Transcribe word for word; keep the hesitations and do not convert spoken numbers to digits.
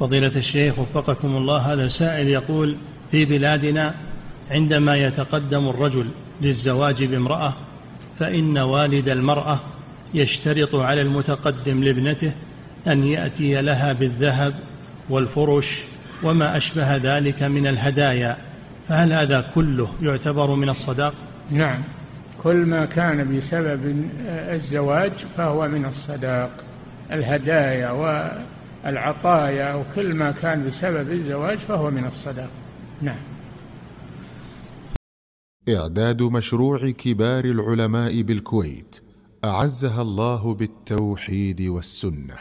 فضيلة الشيخ وفقكم الله، هذا سائل يقول: في بلادنا عندما يتقدم الرجل للزواج بامرأة فإن والد المرأة يشترط على المتقدم لابنته أن يأتي لها بالذهب والفرش وما أشبه ذلك من الهدايا، فهل هذا كله يعتبر من الصداق؟ نعم، كل ما كان بسبب الزواج فهو من الصداق، الهدايا والعطايا وكل ما كان بسبب الزواج فهو من الصداق. نعم. إعداد مشروع كبار العلماء بالكويت أعزها الله بالتوحيد والسنة.